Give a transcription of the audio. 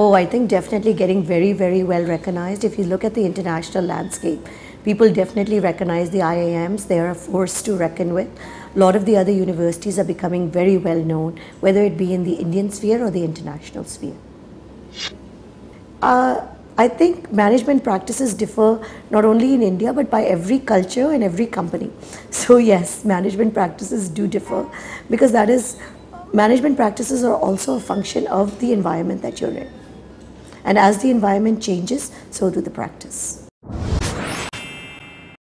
Oh, I think definitely getting very, very well recognized. If you look at the international landscape, people definitely recognize the IIMs. They are a force to reckon with. A lot of the other universities are becoming very well known, whether it be in the Indian sphere or the international sphere. I think management practices differ not only in India but by every culture and every company. So yes, management practices do differ because that is, management practices are also a function of the environment that you're in. And as the environment changes, so do the practice.